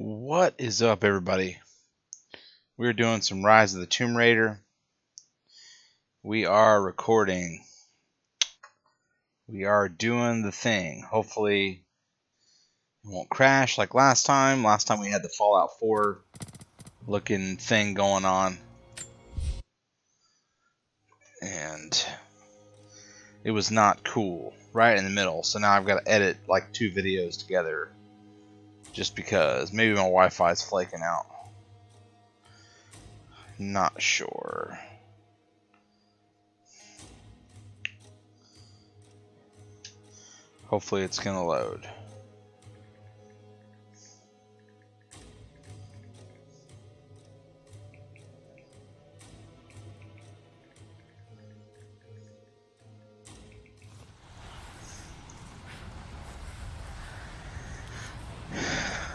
What is up, everybody? We're doing some Rise of the Tomb Raider. We are recording. We are doing the thing. Hopefully it won't crash like last time. Last time we had the Fallout 4 looking thing going on. And it was not cool. Right in the middle. So now I've got to edit like two videos together. Just because. Maybe my Wi-Fi is flaking out. Not sure. Hopefully it's going to load.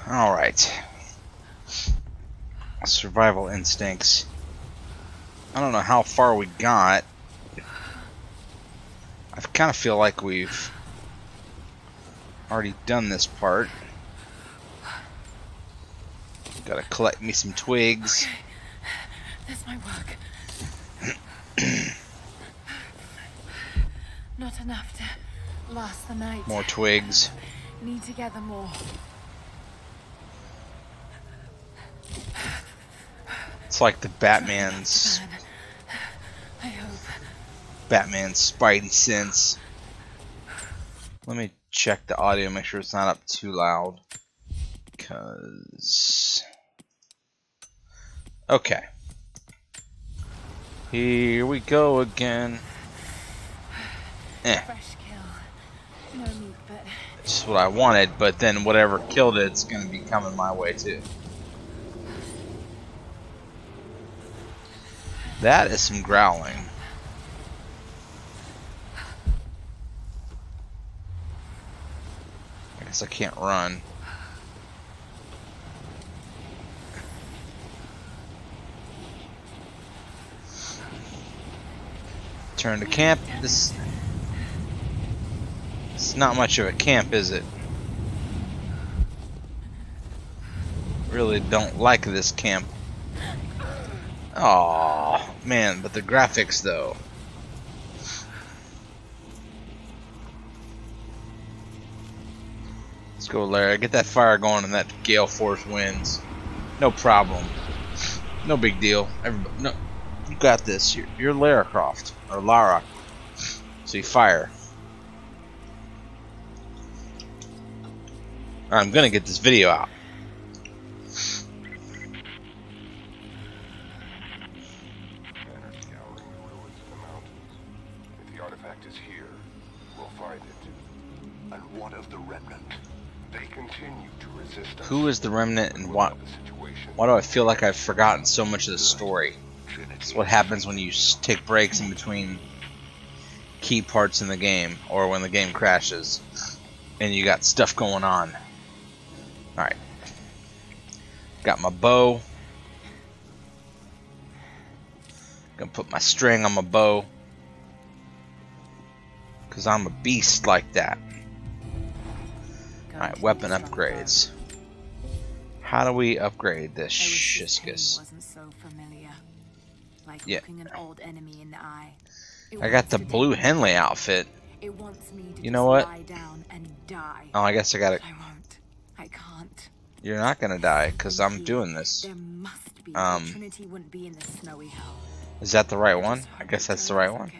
Alright. Survival instincts. I don't know how far we got. I kind of feel like we've already done this part. Gotta collect me some twigs. Okay. That's my work. Not enough to last the night. More twigs. Need to gather more. It's like the Batman's spidey sense. Let me check the audio, make sure it's not up too loud. Okay. Here we go again. Fresh kill. No meat, but just what I wanted, but then whatever killed it's gonna be coming my way too. That is some growling. I guess I can't run. Turn to camp. It's not much of a camp, is it? Really don't like this camp. Aww. Man, but the graphics, though. Let's go, Lara. Get that fire going and that gale force winds. No problem. No big deal. Everybody, no, you got this. You're Lara Croft. Or Lara. See, fire. I'm gonna get this video out. Who is the remnant, and why do I feel like I've forgotten so much of the story? It's what happens when you take breaks in between key parts in the game, or when the game crashes and you got stuff going on. Alright. Got my bow. Gonna put my string on my bow. Because I'm a beast like that. Alright, weapon upgrades. How do we upgrade this shishkus? Yeah. I got the blue Henley outfit. You know what? Oh, I guess I gotta. I can't. You're not gonna die because I'm doing this. Is that the right one? I guess that's the right one.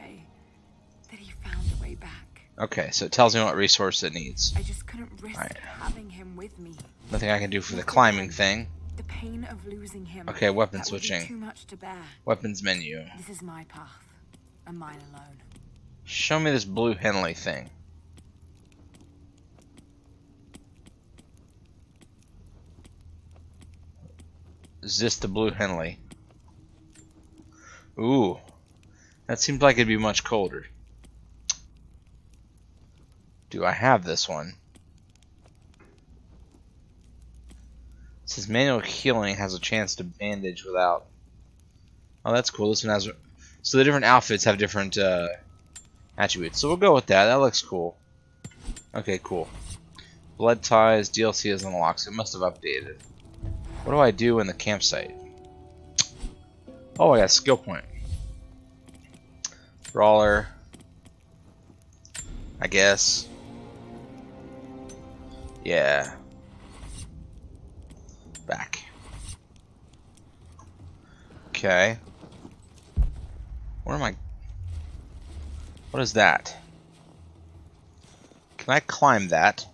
Okay, so it tells me what resource it needs. I just couldn't risk having him with me. Nothing I can do for the climbing thing. The pain of losing him. Okay, weapon switching. Too much to bear. Weapons menu. This is my path, and mine alone. Show me this blue Henley thing. Is this the blue Henley? Ooh, that seems like it'd be much colder. Do I have this one? It says manual healing has a chance to bandage without. Oh, that's cool. This one has. So the different outfits have different attributes. So we'll go with that. That looks cool. Okay, cool. Blood ties DLC is unlocked. So it must have updated. What do I do in the campsite? Oh, I got a skill point. Brawler, I guess. Yeah. Back. Okay. Where am I? What is that? Can I climb that?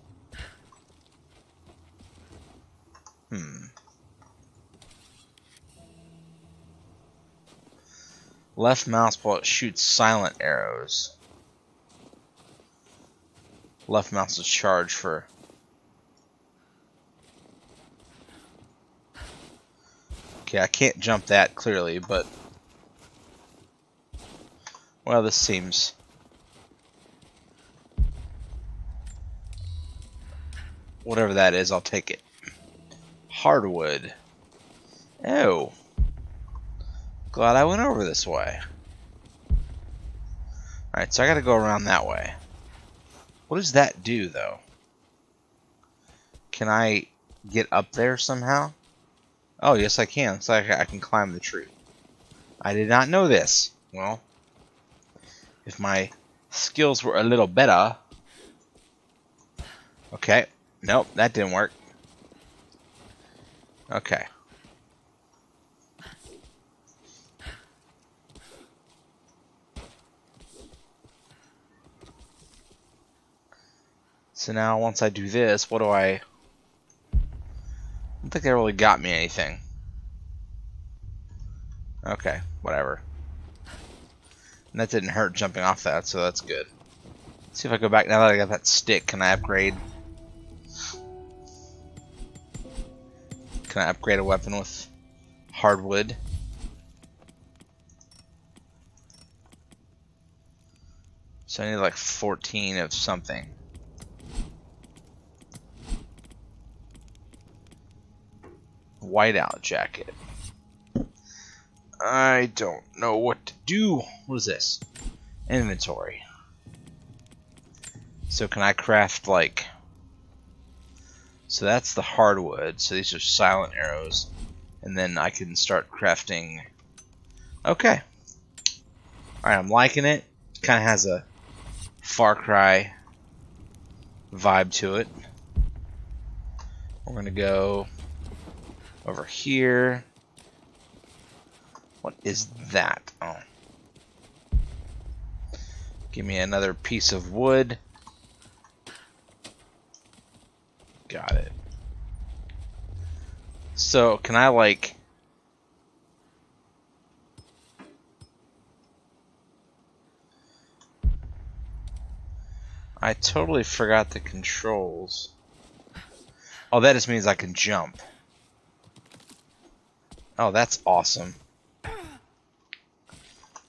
Left mouse button shoots silent arrows. Left mouse is charged for. Okay, I can't jump that clearly, but. Well, this seems. Whatever that is, I'll take it. Hardwood. Oh. Glad I went over this way. Alright, so I gotta go around that way. What does that do, though? Can I get up there somehow? Oh, yes I can. Looks like I can climb the tree. I did not know this. Well, if my skills were a little better... Okay. Nope, that didn't work. Okay. So now, once I do this, what do I... I don't think they really got me anything. Okay, whatever. And that didn't hurt jumping off that, so that's good. Let's see if I go back now that I got that stick. Can I upgrade? Can I upgrade a weapon with hardwood? So I need like 14 of something. Whiteout jacket. I don't know what to do. What is this? Inventory. So can I craft like... So that's the hardwood. So these are silent arrows. And then I can start crafting. Okay. Alright, I'm liking it. It kind of has a Far Cry vibe to it. We're going to go... Over here. What is that? Oh. Give me another piece of wood. Got it. So, can I like... I totally forgot the controls. Oh, that just means I can jump. Oh, that's awesome.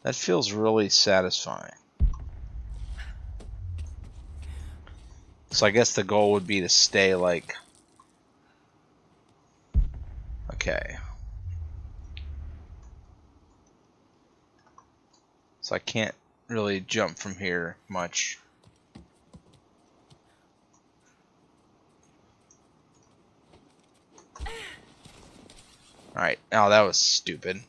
That feels really satisfying. So I guess the goal would be to stay like... Okay. So I can't really jump from here much. Alright, oh, that was stupid.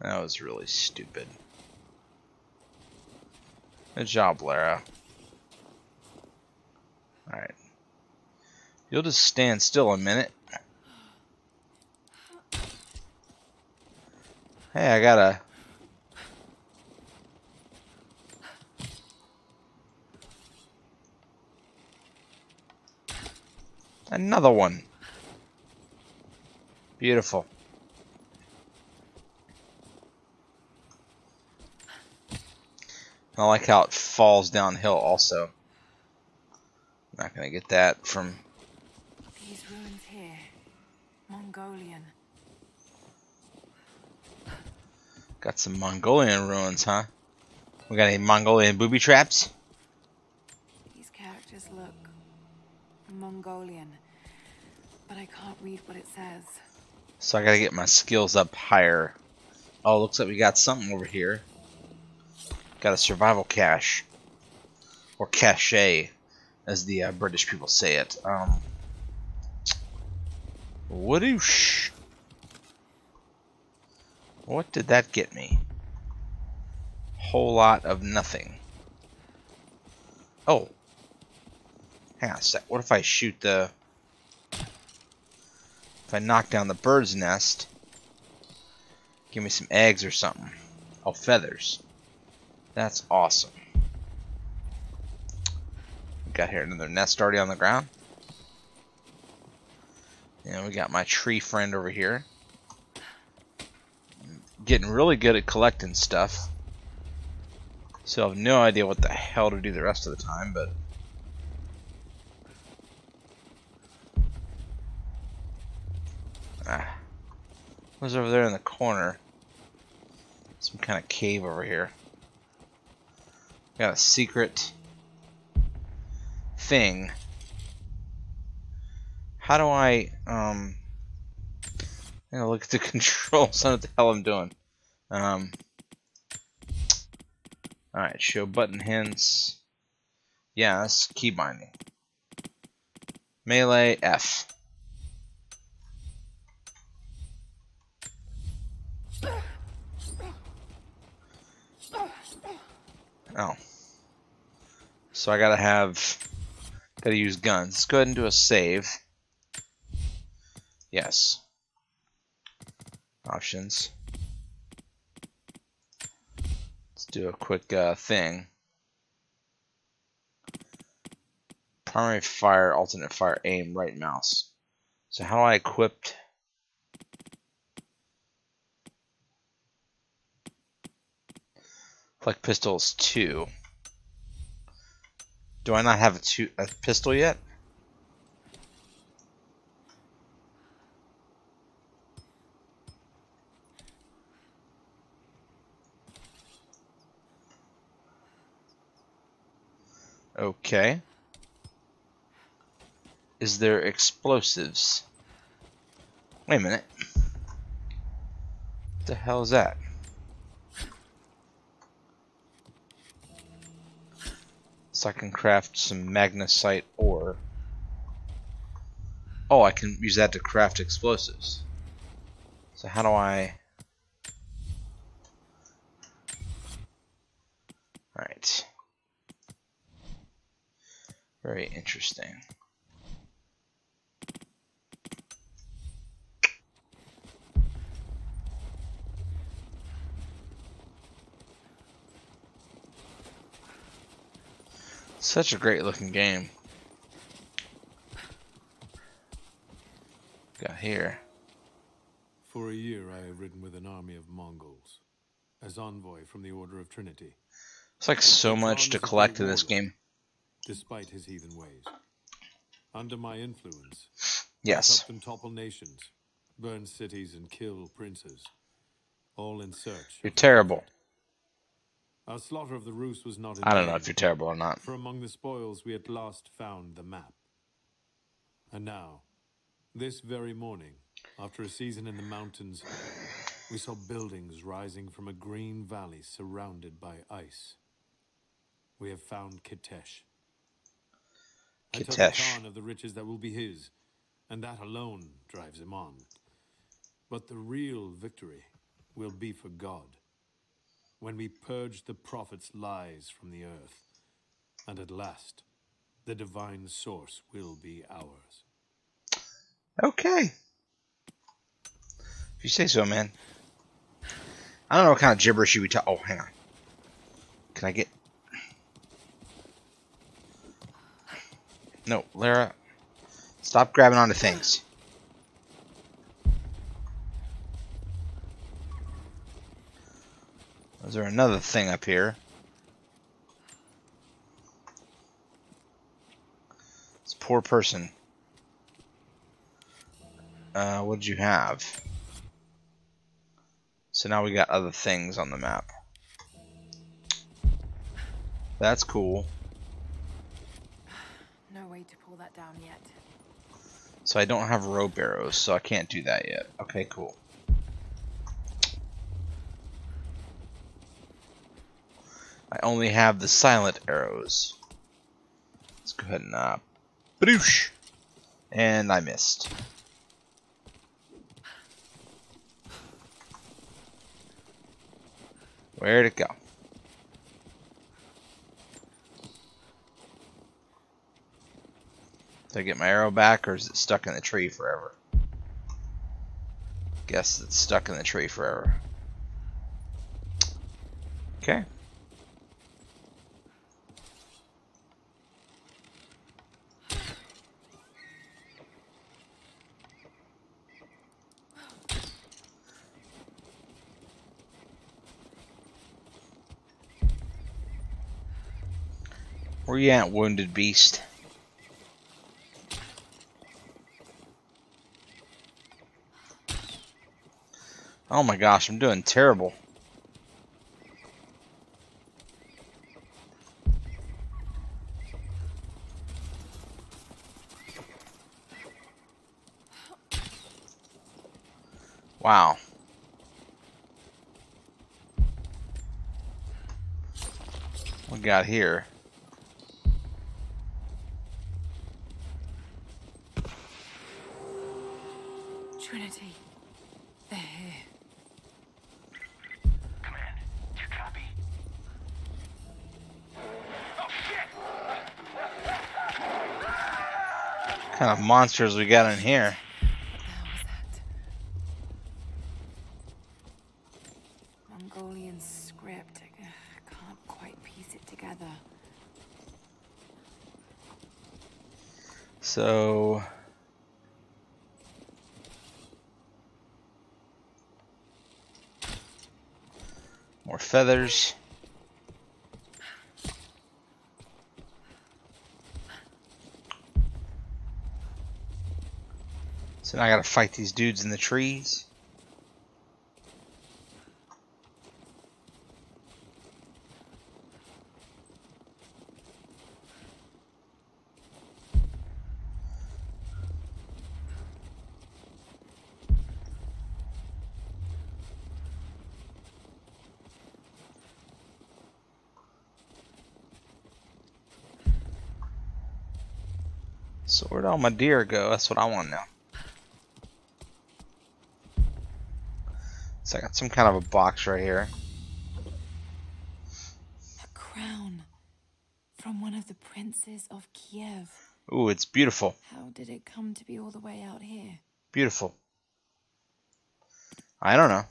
That was really stupid. Good job, Lara. Alright. You'll just stand still a minute. Hey, I got a... Another one. Beautiful. I like how it falls downhill also. Not gonna get that from these ruins here. Mongolian. Got some Mongolian ruins, huh? We got any Mongolian booby traps? These characters look Mongolian, but I can't read what it says. So I gotta get my skills up higher. Oh, looks like we got something over here. Got a survival cache. Or cache, as the British people say it. Whoosh! What did that get me? Whole lot of nothing. Oh. Hang on a sec. What if I shoot the... If I knock down the bird's nest... Give me some eggs or something. Oh, feathers. That's awesome. We got here another nest already on the ground. And we got my tree friend over here. Getting really good at collecting stuff. So I have no idea what the hell to do the rest of the time, but... Ah. What's over there in the corner? Some kind of cave over here. Got a secret thing. How do I, I'm gonna look at the controls. I don't know what the hell I'm doing. Alright, show button hints. Yeah, that's key binding. Melee F. Oh. So I gotta use guns. Let's go ahead and do a save. Yes. Options. Let's do a quick thing. Primary fire, alternate fire, aim, right mouse. So how do I equip? Collect pistols 2. Do I not have a pistol yet? Okay. Is there explosives? Wait a minute. What the hell is that? So I can craft some magnesite ore. Oh, I can use that to craft explosives. So how do I... Alright. Very interesting. Such a great looking game. Got here. For a year I have ridden with an army of Mongols as envoy from the Order of Trinity. It's like so much to collect in this game. Despite his heathen ways. Under my influence, yes. Help them topple nations, burn cities, and kill princes. All in search. You're terrible. Our slaughter of the Rus was not in vain. I don't know if you're terrible or not. For among the spoils we at last found the map. And now, this very morning, after a season in the mountains, we saw buildings rising from a green valley surrounded by ice. We have found Kitesh. I tell the Khan of the riches that will be his, and that alone drives him on. But the real victory will be for God, when we purge the prophet's lies from the earth, and at last, the divine source will be ours. Okay. If you say so, man. I don't know what kind of gibberish you would talk. Oh, hang on. Can I get... No, Lara, stop grabbing onto things. Is there another thing up here? It's a poor person. What did you have? So now we got other things on the map. That's cool. That down yet. So I don't have rope arrows, so I can't do that yet. Okay, cool. I only have the silent arrows. Let's go ahead and badoosh! And I missed. Where'd it go? Did I get my arrow back, or is it stuck in the tree forever? Guess it's stuck in the tree forever. Okay. Where you at, wounded beast? Oh my gosh, I'm doing terrible. Wow. What we got here? Trinity, they're here. Command, do you copy? Oh shit! What kind of monsters we got in here? So, more feathers. So now I gotta fight these dudes in the trees. So where'd all my deer go? That's what I want to know. So I got some kind of a box right here. A crown from one of the princes of Kiev. Ooh, it's beautiful. How did it come to be all the way out here? Beautiful. I don't know.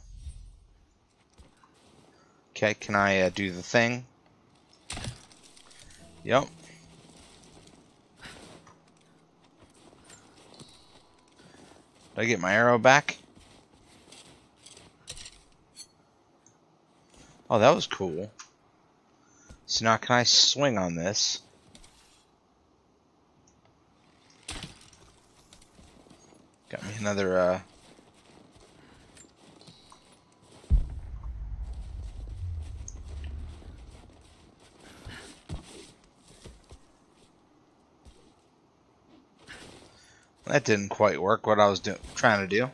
Okay, can I do the thing? Yep. Did I get my arrow back? Oh, that was cool. So now can I swing on this? Got me another, That didn't quite work, what I was trying to do.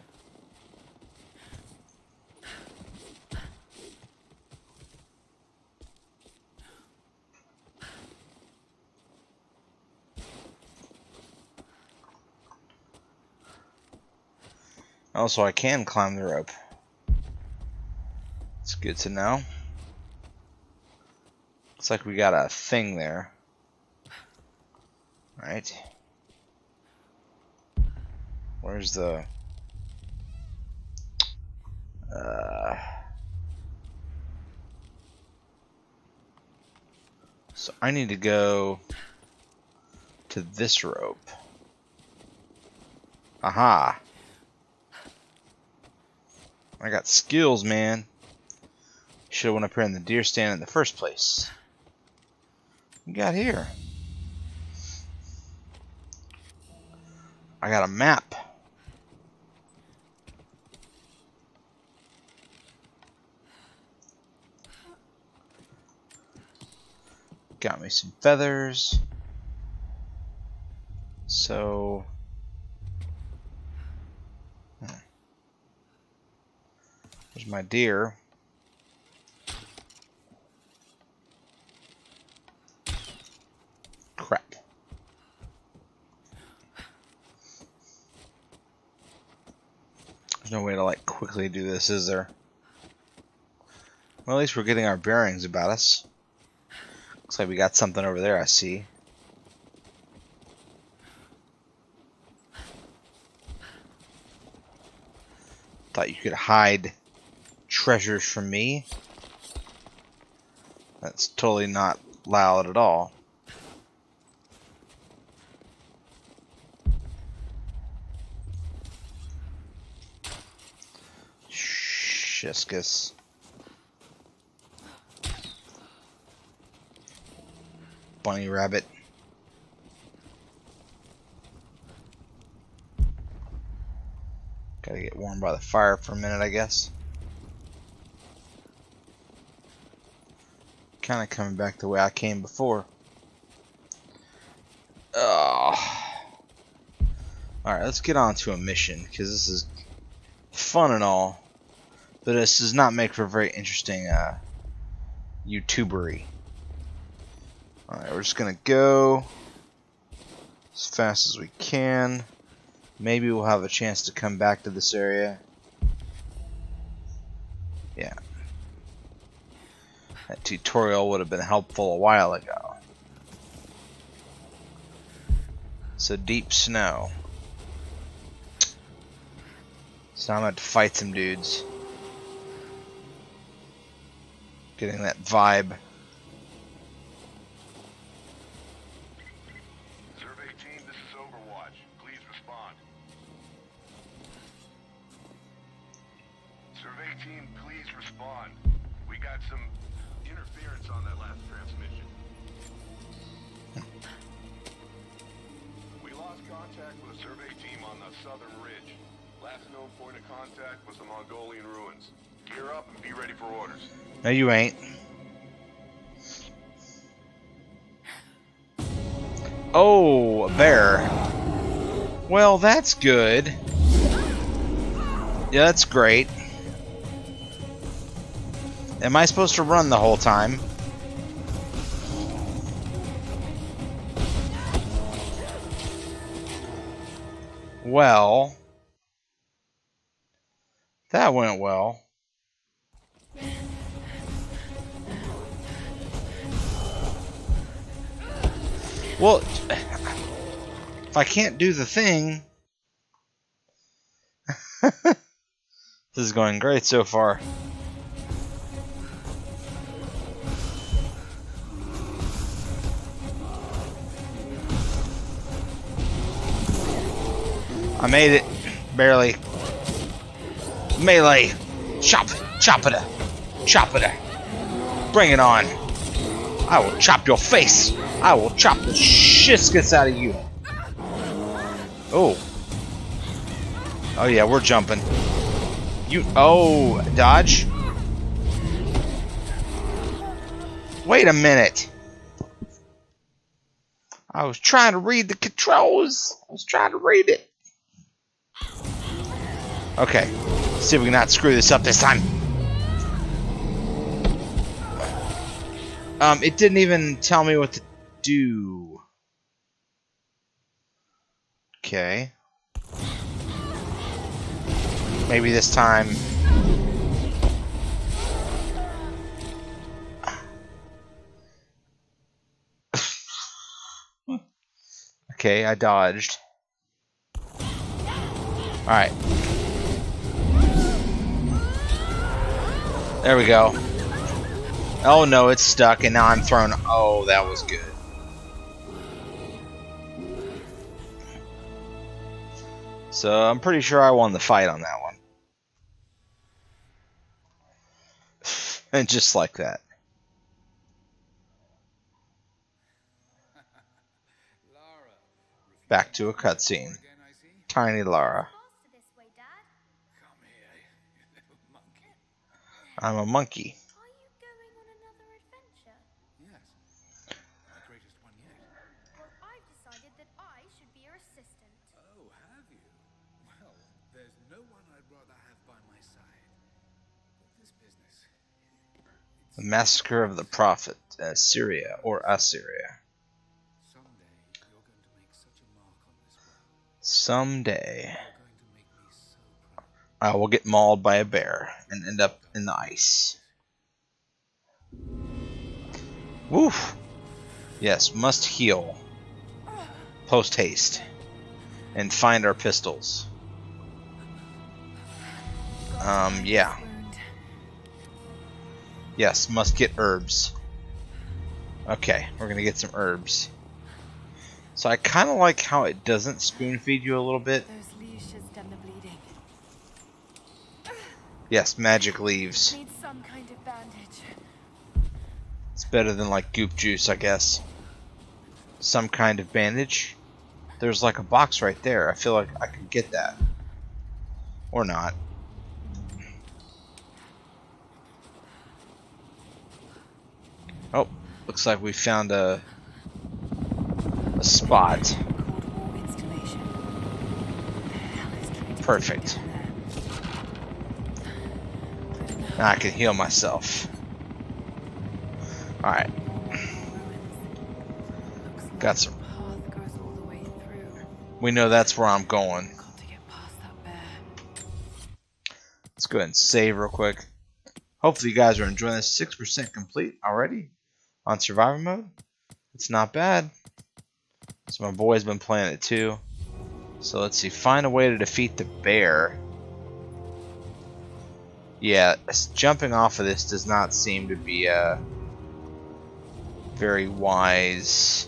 Also, I can climb the rope. It's good to know. Looks like we got a thing there. All right. Where's the so I need to go to this rope. Aha. I got skills, man. Should have went up here in the deer stand in the first place. What we got here? I got a map. Got me some feathers. So there's my deer. Crap. There's no way to like quickly do this, is there? Well, at least we're getting our bearings about us. Looks like we got something over there, I see. Thought you could hide treasures from me. That's totally not loud at all. Shiskus. Bunny rabbit. Gotta get warm by the fire for a minute, I guess. Kinda coming back the way I came before. Oh. Alright, let's get on to a mission, because this is fun and all, but this does not make for very interesting YouTubery. Alright, we're just gonna go as fast as we can. Maybe we'll have a chance to come back to this area. Yeah. That tutorial would have been helpful a while ago. So deep snow. So I'm gonna have to fight some dudes. Getting that vibe. No, you ain't. Oh, a bear. Well, that's good. Yeah, that's great. Am I supposed to run the whole time? Well, that went well. Well, if I can't do the thing, this is going great so far. I made it, barely. Melee, chop, chop it up, chop it up. Bring it on. I will chop your face. I will chop the shit out of you. Oh. Oh yeah, we're jumping. You. Oh, dodge. Wait a minute. I was trying to read the controls. I was trying to read it. Okay. Let's see if we can not screw this up this time. It didn't even tell me what to do. Okay. Maybe this time. Okay, I dodged. Alright. There we go. Oh no, it's stuck, and now I'm thrown. Oh, that was good. So I'm pretty sure I won the fight on that one. And just like that. Back to a cutscene. Tiny Lara. I'm a monkey. The Massacre of the Prophet, Assyria, or Assyria. Someday, I will get mauled by a bear and end up in the ice. Woof. Yes, must heal. Post haste. And find our pistols. Yeah. Yes, must get herbs. Okay, we're gonna get some herbs. So I kind of like how it doesn't spoon feed you a little bit. Those leashes done the bleeding. Yes, magic leaves. Need some kind of bandage. It's better than like goop juice, I guess. Some kind of bandage. There's like a box right there. I feel like I could get that. Or not. Oh, looks like we found a spot. Perfect. Now I can heal myself. Alright. Got some. We know that's where I'm going. Let's go ahead and save real quick. Hopefully you guys are enjoying this. 6% complete already on survivor mode. It's not bad. So my boy's been playing it too. So let's see. Find a way to defeat the bear. Yeah, jumping off of this does not seem to be a very wise.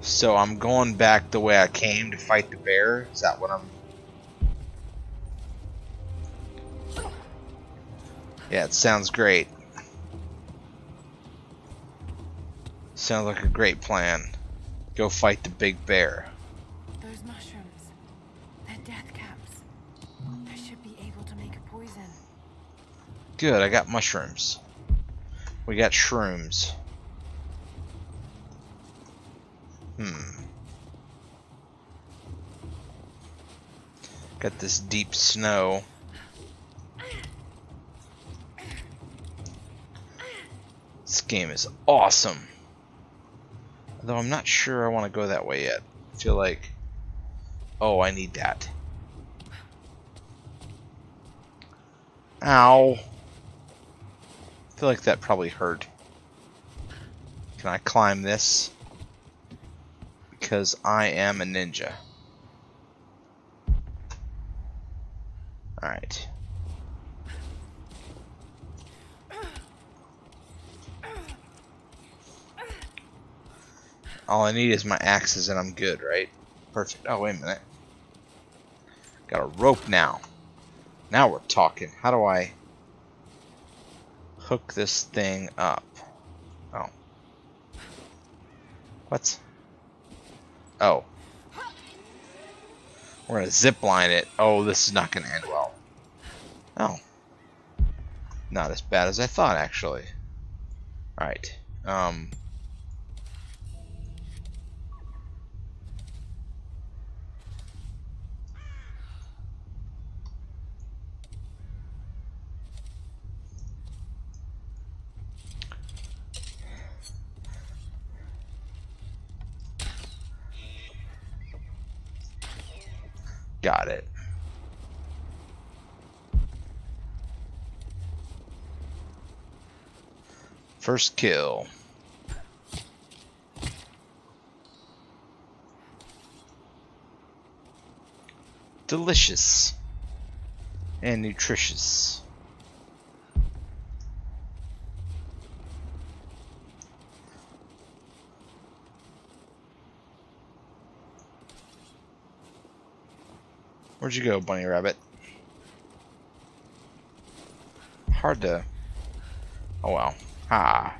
So I'm going back the way I came to fight the bear. Is that what I'm... Yeah, it sounds great. Sounds like a great plan. Go fight the big bear. Those mushrooms, they're death caps. I should be able to make a poison. Good, I got mushrooms. We got shrooms. Got this deep snow. This game is awesome. Though I'm not sure I want to go that way yet. I feel like... Oh, I need that. Ow. I feel like that probably hurt. Can I climb this? Because I am a ninja. Alright. All I need is my axes and I'm good, right? Perfect. Oh, wait a minute. Got a rope now. Now we're talking. How do I hook this thing up? Oh. What? Oh. We're gonna zipline it. Oh, this is not gonna end well. Oh. Not as bad as I thought, actually. Alright. Got it. First kill. Delicious and nutritious. Where'd you go, bunny rabbit? Hard to... Oh, wow. Ah.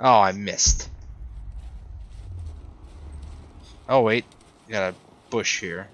Oh, I missed. Oh, wait. Got a bush here.